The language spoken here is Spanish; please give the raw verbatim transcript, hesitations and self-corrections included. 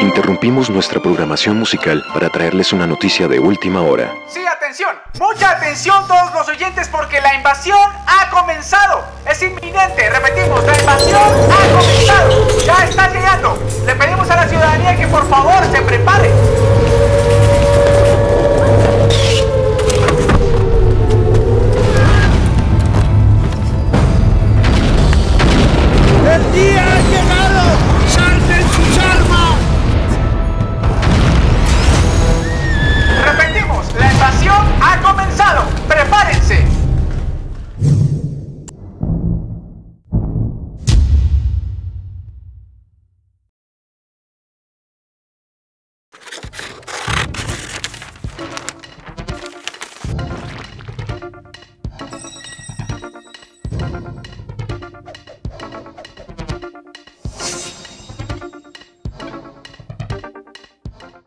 Interrumpimos nuestra programación musical para traerles una noticia de última hora. Sí, atención, mucha atención todos los oyentes porque la invasión ha comenzado. Es inminente, repetimos, la invasión